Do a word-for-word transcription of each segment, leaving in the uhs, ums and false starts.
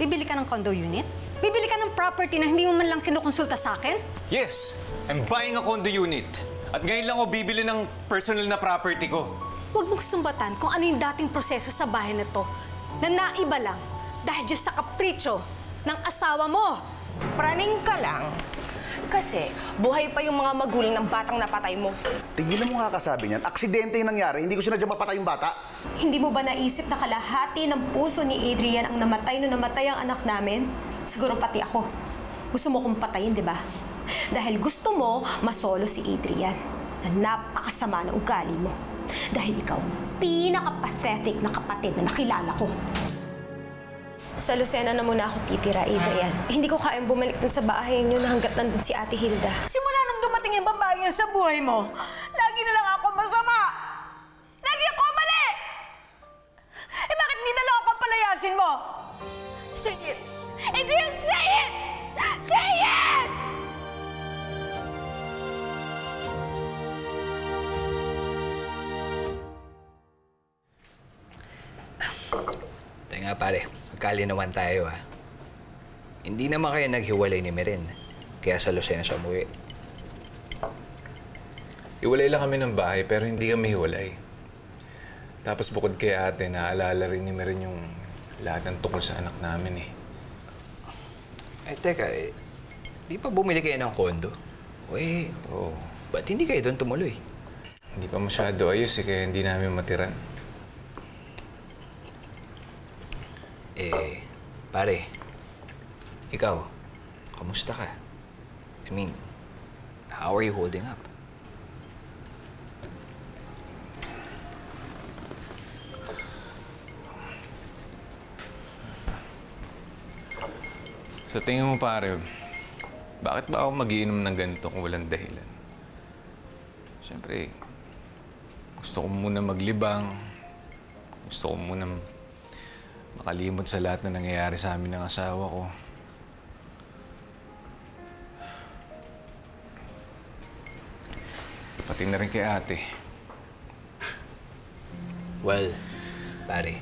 Bibili ka ng condo unit? Bibili ka ng property na hindi mo man lang kinukonsulta sa akin? Yes! I'm buying a condo unit. At ngayon lang ako bibili ng personal na property ko. Huwag mong sumbatan kung ano yung dating proseso sa bahay na to na naiba lang dahil just sa kapritsyo ng asawa mo. Praning ka lang. Kasi buhay pa yung mga magulang ng batang napatay mo. Tigilan mo kakasabi niyan. Aksidente yung nangyari. Hindi ko sinadya mapatay yung bata. Hindi mo ba naisip na kalahati ng puso ni Adrian ang namatay no namatay ang anak namin? Siguro pati ako. Gusto mo kong patayin, di ba? Dahil gusto mo masolo si Adrian na napakasama na ugali mo. Dahil ikaw ang pinaka-pathetic na kapatid na nakilala ko. Sa Lucena na muna ako titira, Adrian. Eh, hindi ko kayang bumalik dun sa bahay niyo na hanggat nandun si Ate Hilda. Simula nung dumating yung babae sa buhay mo, lagi na lang ako masama! Lagi ako mali! Eh, bakit hindi na lang ako palayasin mo? Say it! Adrian, say it! Say it! Teka, pare. Magkalinawan tayo, ha? Hindi naman kayo naghiwalay ni Meren. Kaya sa Lucena siya umuwi. Iwalay lang kami ng bahay, pero hindi kami hiwalay. Tapos bukod kay ate, naalala rin ni Meren yung lahat ng tungkol sa anak namin, eh. Eh, teka, eh, di pa bumili kayo ng kondo? Uy, oh. Ba't hindi kayo doon tumuloy? Hindi pa masyado ayos, eh, kaya hindi namin matira. Eh, pare, ikaw, kamusta ka? I mean, how are you holding up? So tingin mo, pare, bakit ba ako mag-iinom ng ganito kung walang dahilan? Siyempre, gusto ko muna maglibang, gusto ko muna makalimot sa lahat na nangyayari sa amin ng asawa ko. Pati na rin kay ate. Well, pare,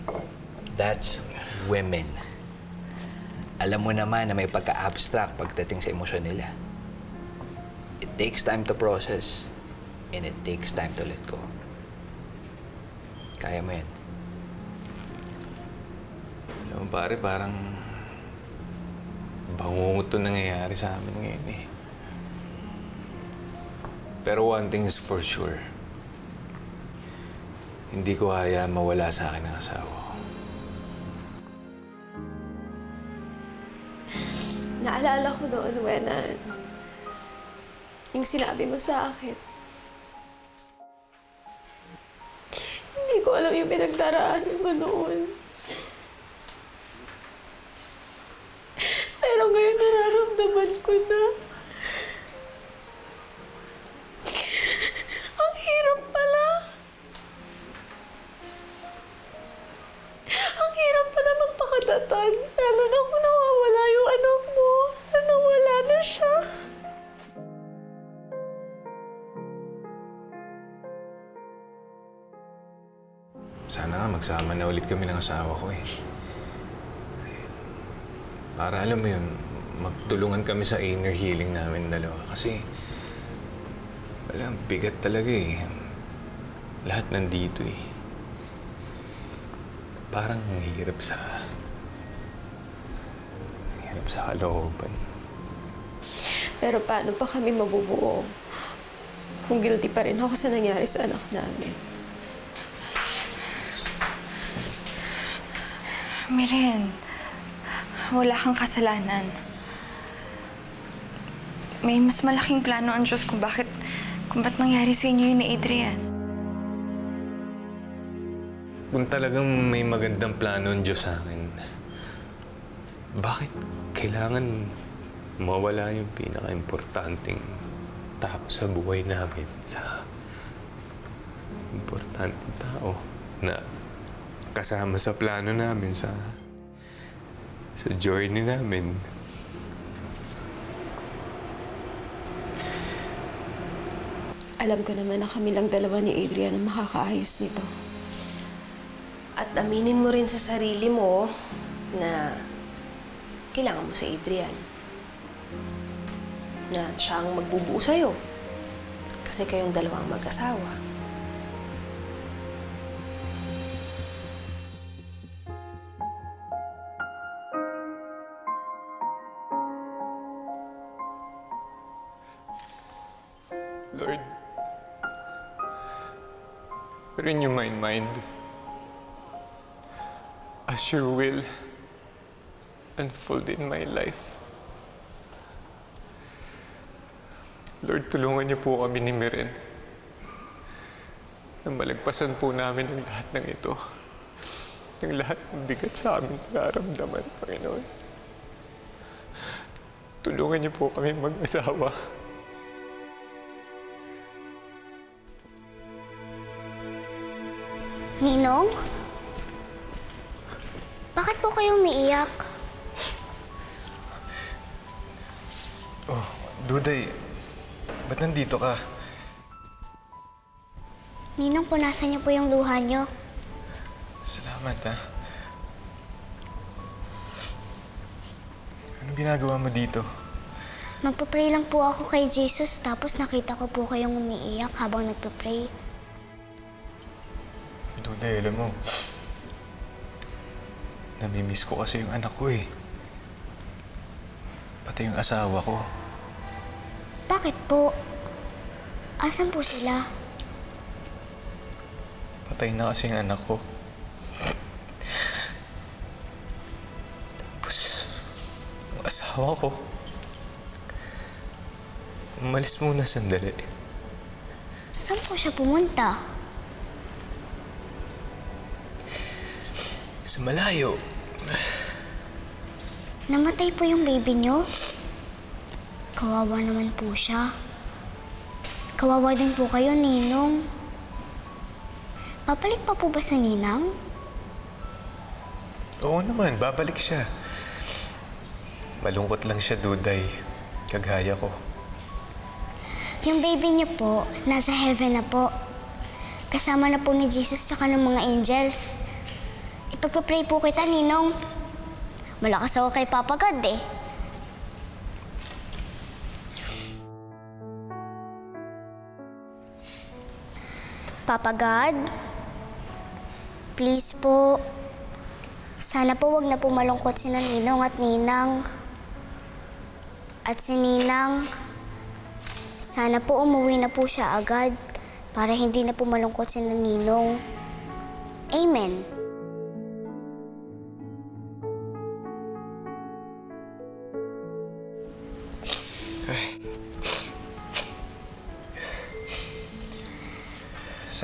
that's women. Alam mo naman na may pagka-abstract pagdating sa emosyon nila. It takes time to process and it takes time to let go. Kaya mo yan. Alam mo, pare, parang bangungot ito nangyayari sa amin ngayon, eh. Pero one thing is for sure. Hindi ko kaya mawala sa akin ang asawa ko. Naalala ko noon, Wenan, yung sinabi mo sa akin. Hindi ko alam yung pinagdaraanan mo noon. Pero ngayon, nararamdaman ko na. Ang hirap pala. Ang hirap pala magpakatatag. Lalo na kung nawawala yung anak mo. Nawala na siya. Sana nga magsama na ulit kami ng asawa ko, eh. Para, alam mo yun, magtulungan kami sa inner healing namin dalawa. Kasi, wala, bigat talaga, eh. Lahat nandito, eh. Parang hirap sa... hirap sa kalooban. Pero paano pa kami mabubuo kung guilty pa rin ako sa nangyari sa anak namin? Meren, wala kang kasalanan. May mas malaking plano ang Diyos kung bakit, kung ba't nangyari sa inyo yun ni Adrian. Kung talagang may magandang plano ang Diyos sa akin, bakit kailangan mawala yung pinaka-importanting tao sa buhay namin sa importanteng tao na kasama sa plano namin, sa sa journey namin. Alam ko naman na kami lang dalawa ni Adrian ang makakaayos nito. At aminin mo rin sa sarili mo na kailangan mo si Adrian. Na siya ang magbubuo sa'yo. Kasi kayong dalawang mag-asawa. Lord, renew my mind as your will unfold in my life. Lord, tulungan niyo po kami ni Miren na malagpasan po namin ang lahat ng ito, ang lahat ng bigat sa aming nararamdaman, Panginoon. Tulungan niyo po kami mag-asawa. Ninong? Bakit po kayo umiiyak? Oh, Duday, ba't nandito ka? Ninong, punasan niyo po yung luha niyo. Salamat, ha? Anong ginagawa mo dito? Magpa-pray lang po ako kay Jesus, tapos nakita ko po kayong umiiyak habang nagpa-pray. Duday, alam mo, namimiss ko kasi yung anak ko eh. Pati yung asawa ko. Bakit po? Asan po sila? Patay na kasi yung anak ko. Tapos, yung asawa ko, umalis muna sandali. Saan po siya pumunta? Sa malayo. Namatay po yung baby niyo? Kawawa naman po siya. Kawawa din po kayo, Ninong. Babalik pa po ba sa Ninang? Oo naman, babalik siya. Malungkot lang siya, Duday. Kagaya ko. Yung baby niyo po, nasa heaven na po. Kasama na po ni Jesus tsaka ng mga angels. Ipagpapray po kita, Ninong. Malakas ako kay Papa God, eh. Papa God, please po, sana po wag na po malungkot si Ninong at Ninang. At si Ninang, sana po umuwi na po siya agad para hindi na po malungkot si Ninong. Amen.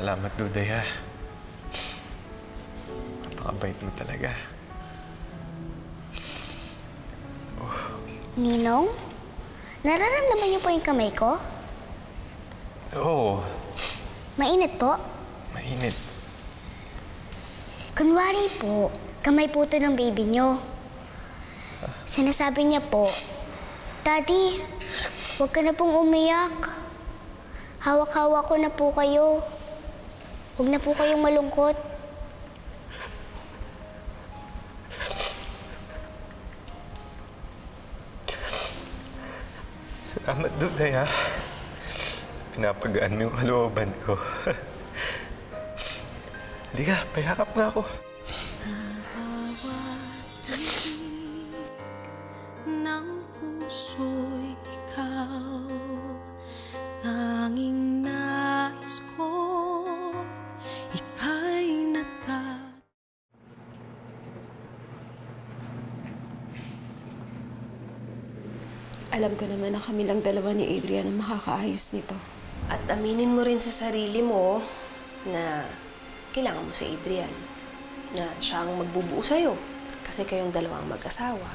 Salamat, Duday, ha? Napakabait mo talaga. Oh. Ninong, nararamdaman niyo po yung kamay ko? Oo. Mainit po? Mainit. Kunwari po, kamay po ito ng baby niyo. Huh? Sinasabi niya po, Daddy, huwag ka na pong umiyak. Hawak-hawak ko na po kayo. Huwag na po kayong malungkot. Salamat, Duday, ha? Pinapagaan mo yung kalooban ko. Halika, payakap nga ako. Alam ko naman na kami lang dalawa ni Adrian ang makakaayos nito. At aminin mo rin sa sarili mo na kailangan mo si Adrian. Na siya ang magbubuo sa'yo. Kasi kayong dalawang mag-asawa.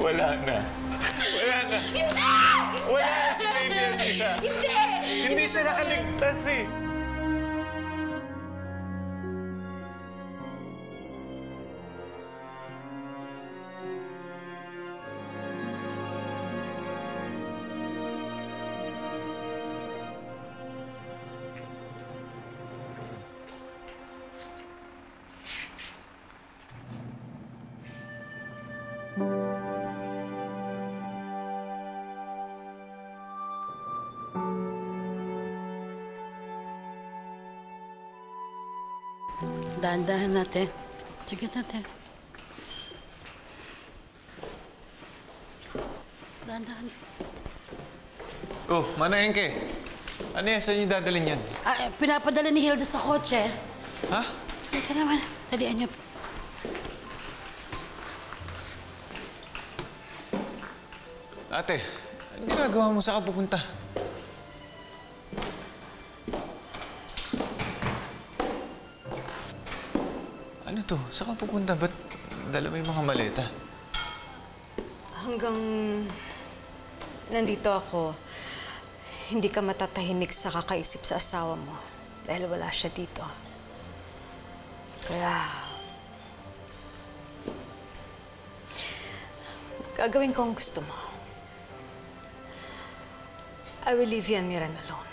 Wala na. Wala na. Hindi! Wala na si Baby Anita. Hindi! Hindi siya nakaligtas eh. Dahan-dahan natin. Sige natin. Dahan-dahan. Oh, Manang Enke. Ano yan? Saan yung dadalhin yan? Ah, pinapadala ni Hilda sa kotse. Ha? Teka naman. Dalian niyo. Ate, anong ginagawa mo? Saan ka pupunta? Ano to? Saan ka pupunta? Ba't dala mo yung mga maleta? Hanggang nandito ako, hindi ka matatahimik sa kakaisip sa asawa mo dahil wala siya dito. Kaya gagawin ko ang gusto mo. I will leave you and Miran alone.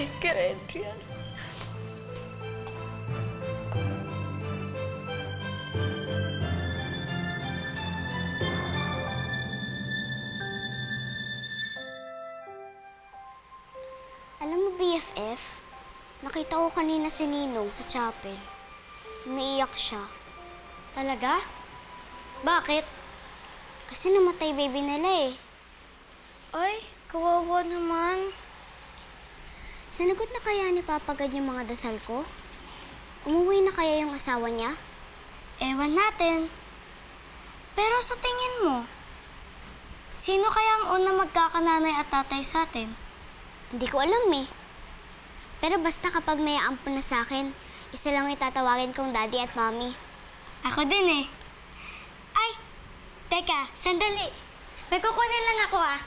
Take care, Adrian. Alam mo, B F F, nakita ko kanina si Ninong sa chapel. Umiiyak siya. Talaga? Bakit? Kasi namatay baby nila eh. Ay, kawawa naman. Sinagot na kaya ni Papa God yung mga dasal ko? Umuwi na kaya yung asawa niya? Ewan natin. Pero sa tingin mo, sino kaya ang unang magkakananay at tatay sa atin? Hindi ko alam eh. Pero basta kapag may ampun na sa akin, isa lang itatawagin kong Daddy at Mommy. Ako din eh. Ay! Teka, sandali. May kukunin lang ako ah.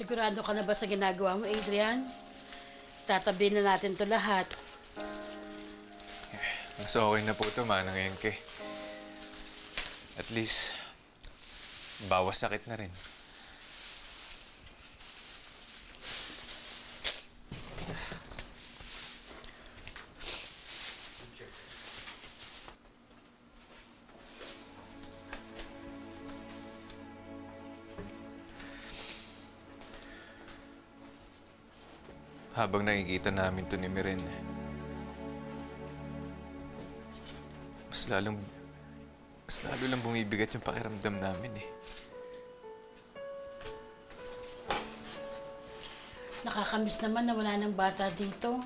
Sigurado ka na ba sa ginagawa mo, Adrian? Tatabi na natin to lahat. Mas okay na po ito, Manang Enke. At least, bawas sakit na rin. Habang nakikita namin ito ni Miren, mas lalong, mas lalo lang bumibigat yung pakiramdam namin eh. Nakakamiss naman na wala ng bata dito.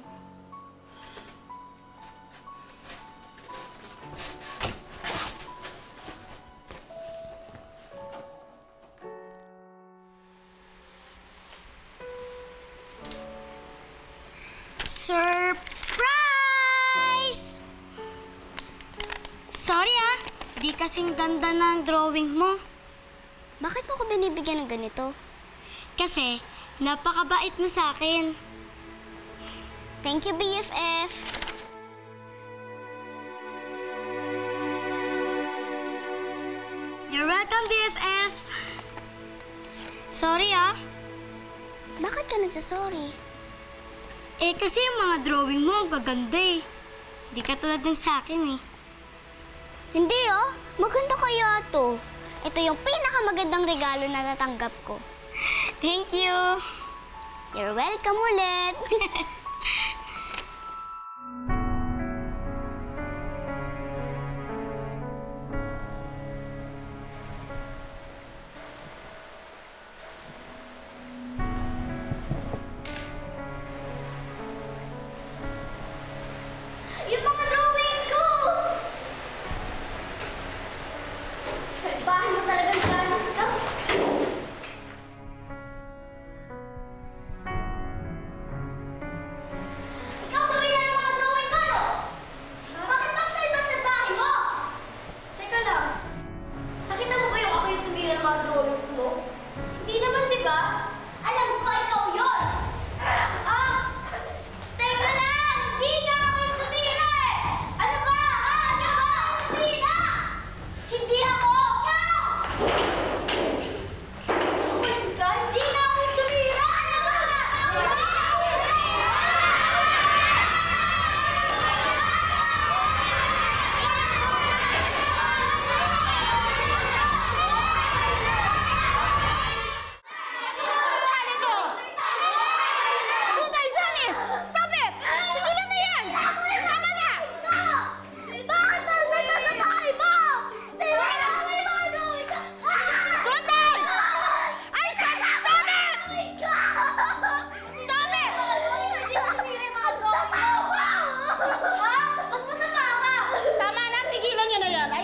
Surprise! Sorry ah, di kasing ganda ng drawing mo. Bakit mo ko binibigyan ng ganito? Kasi napakabait mo sa akin. Thank you, B F F. You're welcome, B F F. Sorry ah. Bakit ka nagsasorry? Eh, kasi yung mga drawing mo, gaganda eh. Hindi ka tulad ng sa akin eh. Hindi oh. Maganda kaya ito. Ito yung pinakamagandang regalo na natanggap ko. Thank you. You're welcome ulit.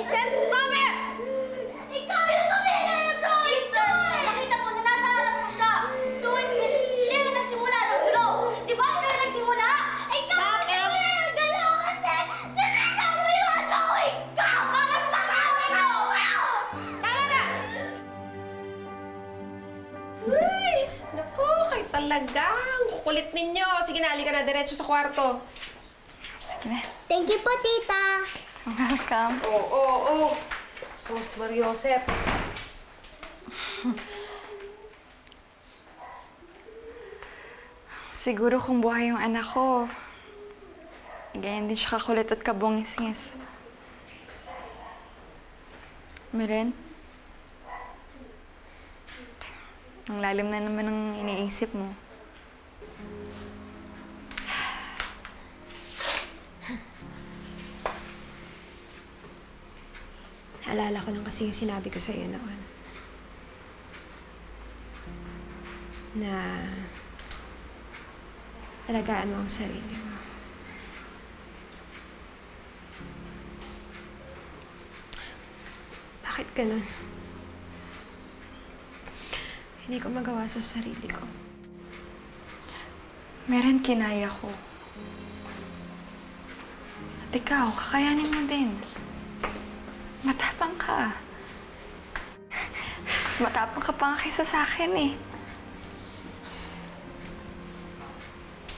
I said stop it! Ikaw yung tumira yung toy! Sister, nakita po na nasa harap mo siya. So, siya na nagsimula ng galaw. Di ba? Ikaw yung nagsimula? Ikaw yung tumira ng galaw kasi sinira mo yung drawing ko! Bakit sa kawa ko! Tama na! Uy! Naku, kayo talagang kukulit ninyo. Sige na, halika na. Diretso sa kwarto. Thank you po, tita. Welcome. Oh, oh, oh. Sos Mariosep. Siguro kung buhay yung anak ko, ganyan din siya kakulit at kabongis-ngis. Maren? Ang lalim na naman ang iniisip mo. Naalala ko lang kasi yung sinabi ko sa'yo noon. Na alagaan mo ang sarili mo. Bakit ganun? Hindi ko magawa sa sarili ko. Meron kinaya ko. At ikaw, kakayanin mo din. Matapang ka. Mas matapang ka pa nga kaysa sa akin eh.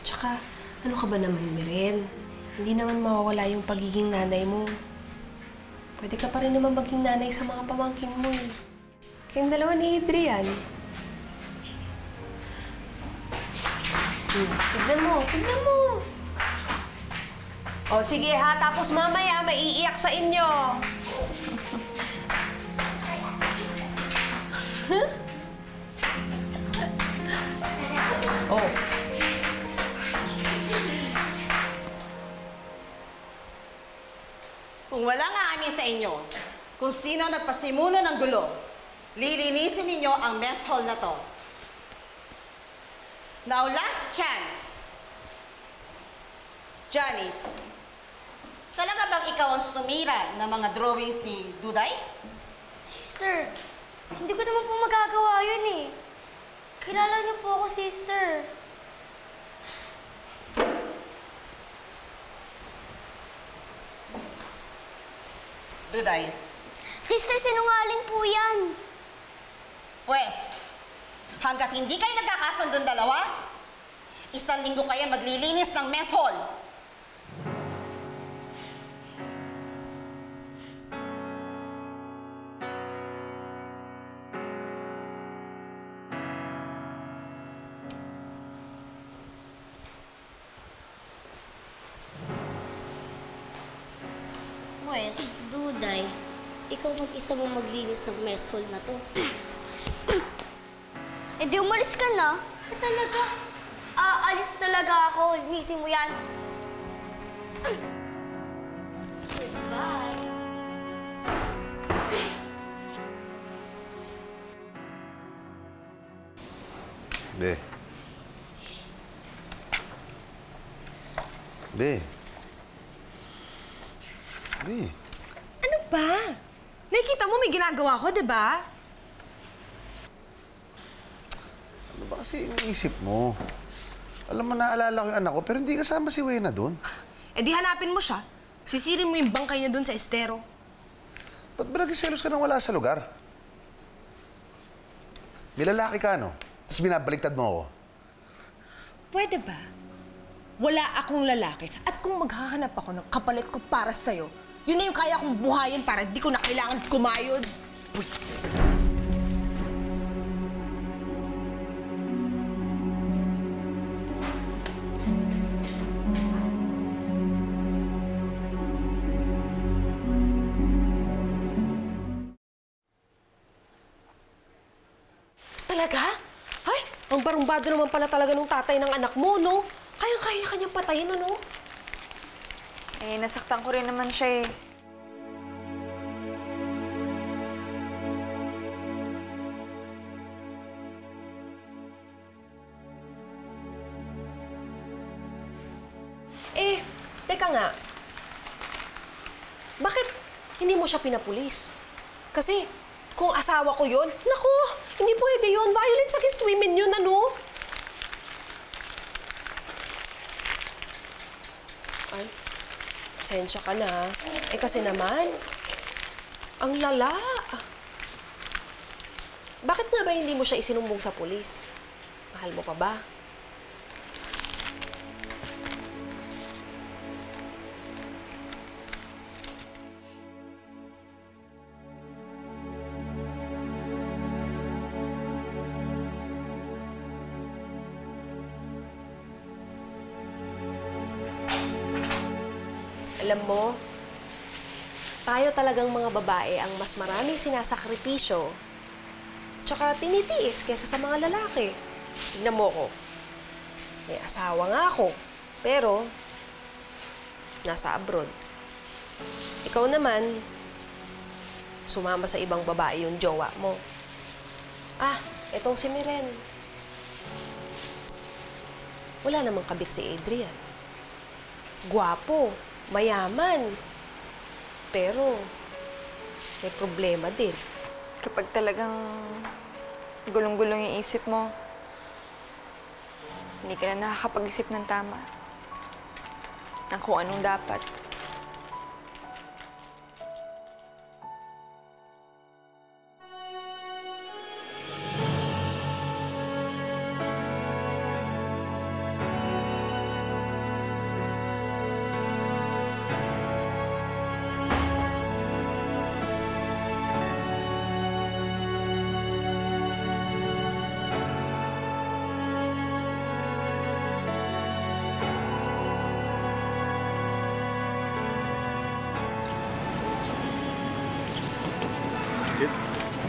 Tsaka, ano ka ba naman, Miren? Hindi naman mawawala yung pagiging nanay mo. Pwede ka pa rin naman maging nanay sa mga pamangkin mo eh. Kayong dalawa ni Adrian. Hmm. Tignan mo, tignan mo! O sige ha, tapos mamaya maiiyak sa inyo. Oh. Kung wala nga kami sa inyo, kung sino nagpasimuno ng gulo, lilinisin ninyo ang mess hall na to. Now, last chance. Janice, talaga bang ikaw ang sumira ng mga drawings ni Duday? Sister, hindi ko naman po magagawa yun eh. Kilala niyo po ako, sister. Duday? Sister, sinungaling po yan. Pwes, hanggat hindi kayo nagkakasundong dalawa, isang linggo kayo maglilinis ng mess hall. Yes, Duday, ikaw mag-isa mo maglinis ng mess hall na to. Eh di umalis ka na. At talaga? Aalis talaga ako. Linisin mo yan. Goodbye. Be. Be. Be. Ano ba? Nakikita mo may ginagawa ko, di ba? Ano ba kasi iniisip mo? Alam mo, naalala ko yung anak ko, pero hindi kasama si Wena doon. Eh di hanapin mo siya. Sisirin mo yung bangkay niya doon sa estero. Ba't ba nagsiselos ka nang wala sa lugar? May lalaki ka, no? Tapos binabaliktad mo ako. Pwede ba? Wala akong lalaki. At kung maghahanap ako ng kapalit ko para sa'yo, yun na yung kaya kong buhayin para di ko na kailangan kumayod. Please. Talaga? Ay, ang barumbado naman pala talaga ng tatay ng anak mo, no? Kaya-kaya kanyang patayin, ano? Eh, nasaktan ko rin naman siya eh. Eh, teka nga. Bakit hindi mo siya pinapulis. Kasi kung asawa ko yun, naku, hindi pwede yun. Violence against women yun, ano? Ay, pasensya ka na. Eh kasi naman, ang lala. Bakit nga ba hindi mo siya isinumbong sa pulis? Mahal mo pa ba? Alam mo, tayo talagang mga babae ang mas maraming sinasakripisyo tsaka tinitiis kaysa sa mga lalaki. Tignan mo ko. May asawa nga ako, pero nasa abroad. Ikaw naman, sumama sa ibang babae yung jowa mo. Ah, etong si Miren. Wala namang kabit si Adrian. Gwapo, mayaman. Pero may problema din. Kapag talagang gulong-gulong yung isip mo, hindi ka na nakakapag-isip ng tama, ng kung anong dapat.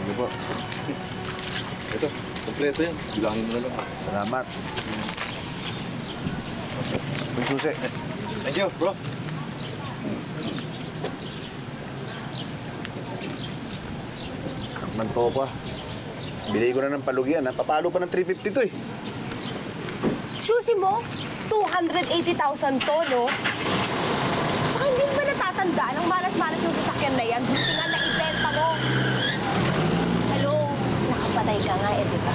Ano ba? Ito, kompleto yan. Bilangin mo na lang. Salamat. May susi. Thank you, bro. Ang topa. Bili ko na ng palugyan. Napapalo pa ng three fifty to eh. Juicy mo, two hundred eighty thousand to, no? Tsaka hindi ba natatandaan ang malas-malas ng sasakyan na yan? Buti nga naibenta mo. Patay ka nga eh, di ba?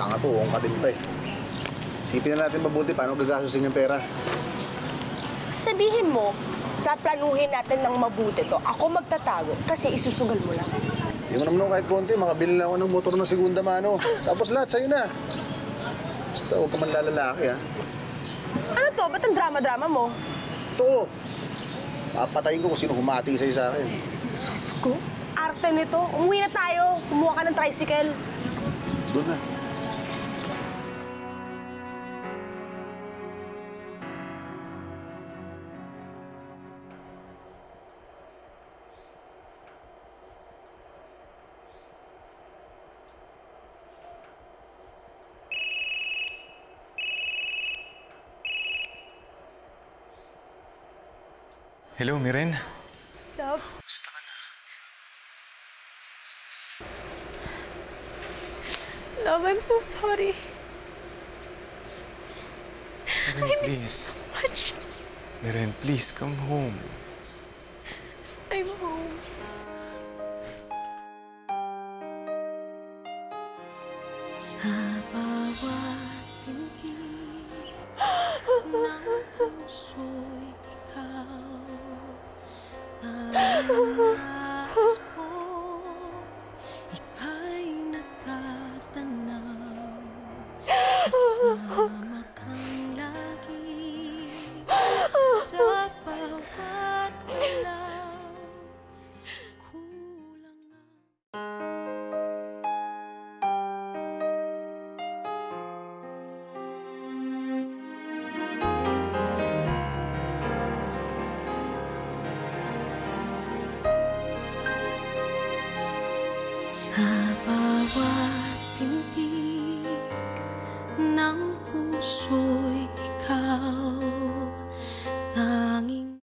Tanga to, huwag ka din pa eh. Isipin na natin mabuti paano gagastusin yung pera. Sabihin mo, paplanuhin natin ng mabuti to. Ako magtatago kasi isusugal mo lang. Hindi mo naman ako kahit konti, makabili na ako ng motor ng segunda mano. Tapos lahat, sa'yo na. Basta huwag ka man lalalaki, ha? Ano to? Ba't ang drama-drama mo? Ito. Papatayin ko kung sino humati sa'yo sa akin. Sko? Arte nito. Umuwi na tayo. Kumuha ka ng tricycle. Doon na. Hello, Miren. Love. Gusto ka na. Love, I'm so sorry. Miren, I miss please. you so much. Miren, please come home. I'm home. Sa bawat pinili ng puso'y ikaw ang nais ko, ika'y natatanaw. Kasama kang lagi sa bawat ilaw. Kulang na. Sa bawat pintig ng puso